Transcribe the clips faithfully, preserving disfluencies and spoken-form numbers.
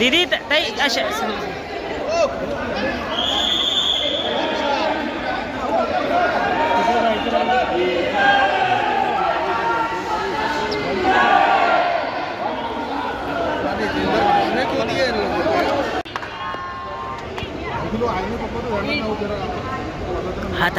दीदी ताई अशा हाथ हाथ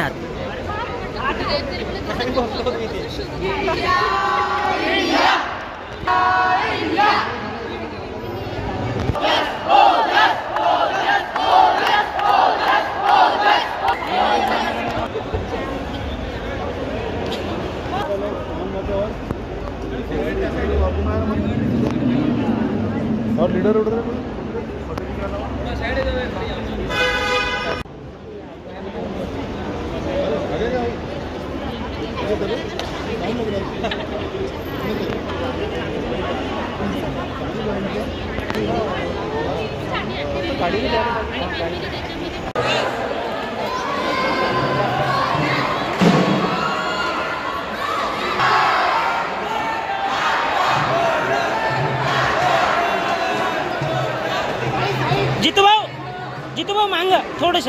और लीडर उड़ रहे हैं जीतू भाऊ जीतू भाऊ मांग थोड़स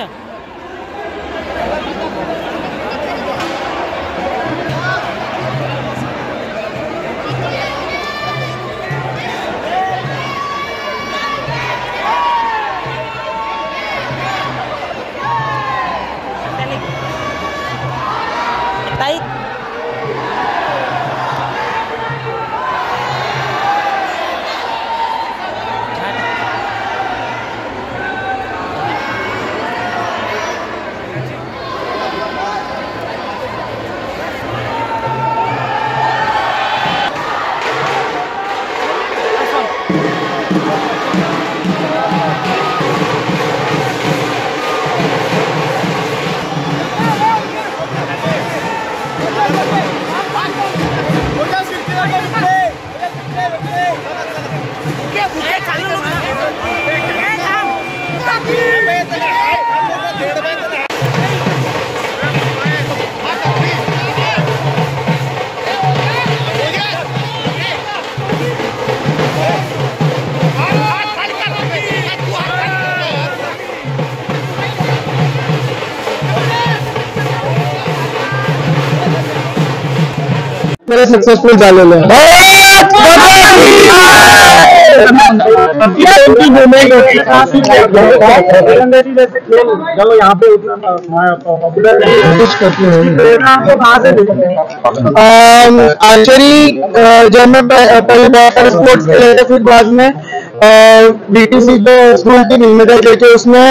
सक्सेसफुल झालेलं आर्चरी जब मैं पहले बहुत सारे स्पोर्ट्स खेले थे, फिर बाद में बीटीसी को स्कूल की जिम्मेदारी लेके उसमें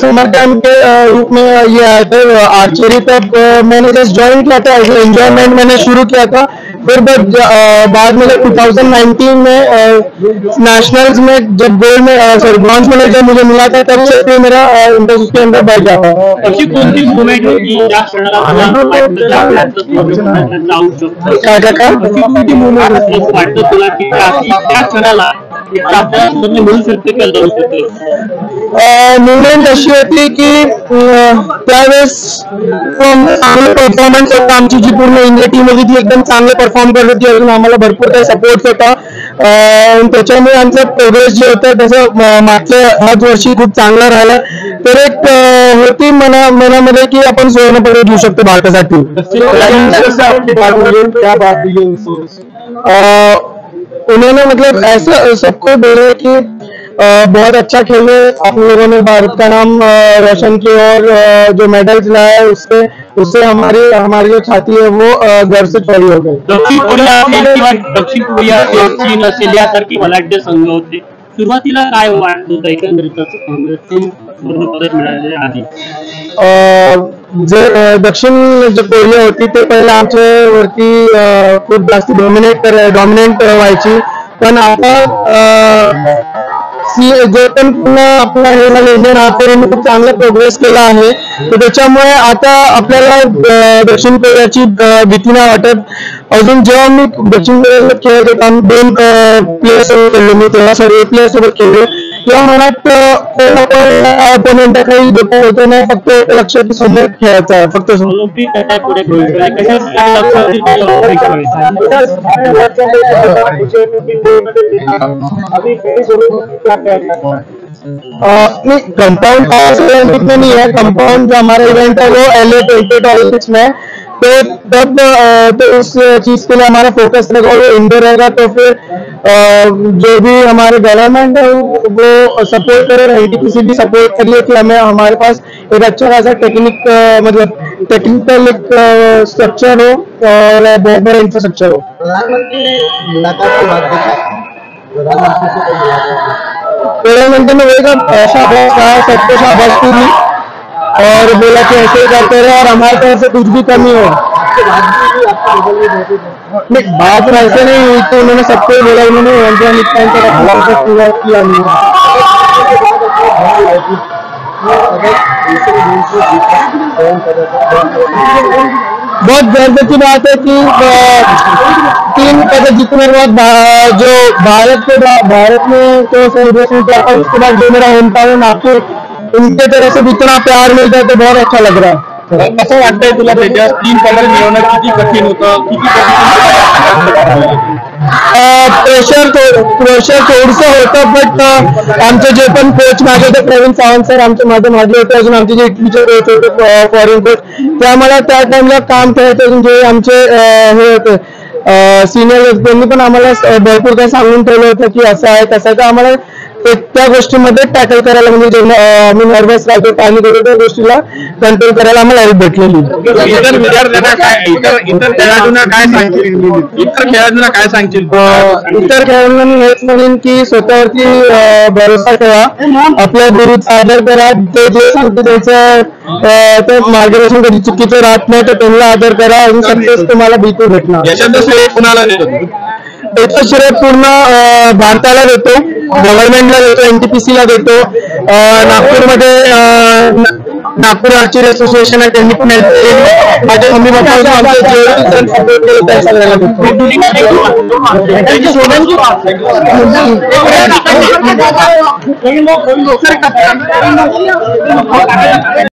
समर कैंप के रूप में ये आया था आर्चरी। तब मैंने जस्ट ज्वाइन किया था, एंजॉयमेंट मैंने शुरू किया था, फिर बाद में दो हज़ार उन्नीस में नेशनल्स में जब गोल्ड में सॉरी ब्रॉन्ज मेडल जब मुझे मिला था, तब से मेरा इंटरेस्ट उसके अंदर बढ़ गया था। मूवमेंट अशी होती की त्यावेळेस चांगले परफॉर्मन्स होता, आमची जी पूर्ण इंडिया टीम होती ती एकदम चांगले परफॉर्म करत होती, अजून आम्हाला भरपूर काही सपोर्ट होता, त्याच्यामुळे आमचा प्रोग्रेस जे होता तसं मागच्या ह्याच वर्षी खूप चांगला राहिला। तर एक होती मना मनामध्ये की आपण स्वर्ण पदक घेऊ शकतो भारतासाठी। उन्होंने मतलब ऐसा सबको बोला कि बहुत अच्छा खेले आप लोगों ने, भारत का नाम रोशन किया और जो मेडल्स लाया उससे उससे हमारी हमारी जो छाती है वो गर्व से खड़ी हो गई। दक्षिण कोरिया दक्षिण कोरिया चीन ऑस्ट्रेलियासारखे बलाढ्य संघ होते, सुरुवातीला काय वाटत होतं एकंदरीतच काँग्रेसने पूर्ण पदक मिळाले आधी? जे दक्षिण जे कोरिया होती ते पहिले आमच्यावरती खूप जास्त डॉमिनेट डॉमिनेंट व्हायची, पण आता की जे पण आपला हेला लेझर आपर्यंत खूप चांगला प्रोग्रेस केला आहे, तर त्याच्यामुळे आता आपल्याला दक्षिण कोरियाची भीती नाही वाटत। अजून जेव्हा मी दक्षिण कोरियाला खेळत आणि दोन प्लेयर्स खेळले, मी तेव्हा सर्व प्लेयर्स सोबत खेळले, तेव्हा मनात ओपोनंट काही गप्प होतं नाही, फक्त लक्षात समोर खेळायचा फक्त ऑलिम्पिक काय पुढे कशात। नहीं, कंपाउंड ओलंपिक में नहीं है, कंपाउंड जो हमारा इवेंट है वो एलए ट्वेंटी ओलंपिक्स में, तो तब तो उस चीज के लिए हमारा फोकस रहेगा और वो इंडोर रहेगा। तो फिर जो भी हमारे गवर्नमेंट है वो सपोर्ट करे, एनटीपीसी भी सपोर्ट करिए कि हमें हमारे पास एक अच्छा खासा टेक्निक मतलब टेक्निकल एक स्ट्रक्चर हो और बहुत बड़ा इंफ्रास्ट्रक्चर हो। प्रधानमंत्री ने मुलाकात की बात बताई, प्रधानमंत्री ने वही शाबाश कहा, सबको शाबाश दी और बोला कि ऐसे ही करते रहे और हमारे तरफ से कुछ भी कमी हो। नहीं, बात वैसे नहीं हुई, तो उन्होंने सबको बोला, उन्होंने पूरा किया नहीं। बहुत गर्व की बात है कि तीन पदक जीतने के बाद जो भारत के भारत में तो सेलिब्रेशन किया था, उसके बाद जो मेरा होम टाउन आपको उनके तरह से इतना प्यार मिलता है, तो बहुत अच्छा लग रहा है। ऐसा वाटता है तुला तेजा तीन पदक मिलना कितनी कठिन होता, प्रेशर तो प्रेशर थोडंसं होतं, बट आमचे जे पण कोच माझे होते प्रवीण सावंत सर आमचे माझे माझे होते, अजून आमचे जे इटलीचे कोच होते फॉरेन कोच, ते आम्हाला त्या टाइमला काम करायचं अजून जे आमचे हे होते सिनियर, त्यांनी पण आम्हाला भरपूर काही सांगून ठेवलं होतं की असं आहे तसं आहे, तर आम्हाला त्या गोष्टीमध्ये टॅकल करायला म्हणजे जेव्हा आम्ही नर्वस राहतो पाणी करतो त्या गोष्टीला कंट्रोल करायला आम्हाला हेल्प भेटलेली। इतर विद्यार्थ्यांना काय इतर इतर खेळाडूंना काय सांगतील इतर खेळाडूंना काय सांगतील इतर खेळाडूंना हेच म्हणेन की स्वतःवरती भरोसा ठेवा, आपल्या गुरुचा आदर करा, ते जे सांगतो त्याचं ते मार्गदर्शन कधी चुकीचं राहत नाही, तर त्यांना आदर करा आणि सक्सेस तुम्हाला भीती भेटणार। याच्यानंतर कुणाला देतो त्याचं श्रेय पूर्ण भारताला देतो, गव्हर्नमेंटला देतो, एनटीपीसीला देतो। नागपूरमध्ये नागपूर आर्चरी असोसिएशन आहे, त्यांनी पण माझ्या मम्मी पप्पाला सपोर्ट केला।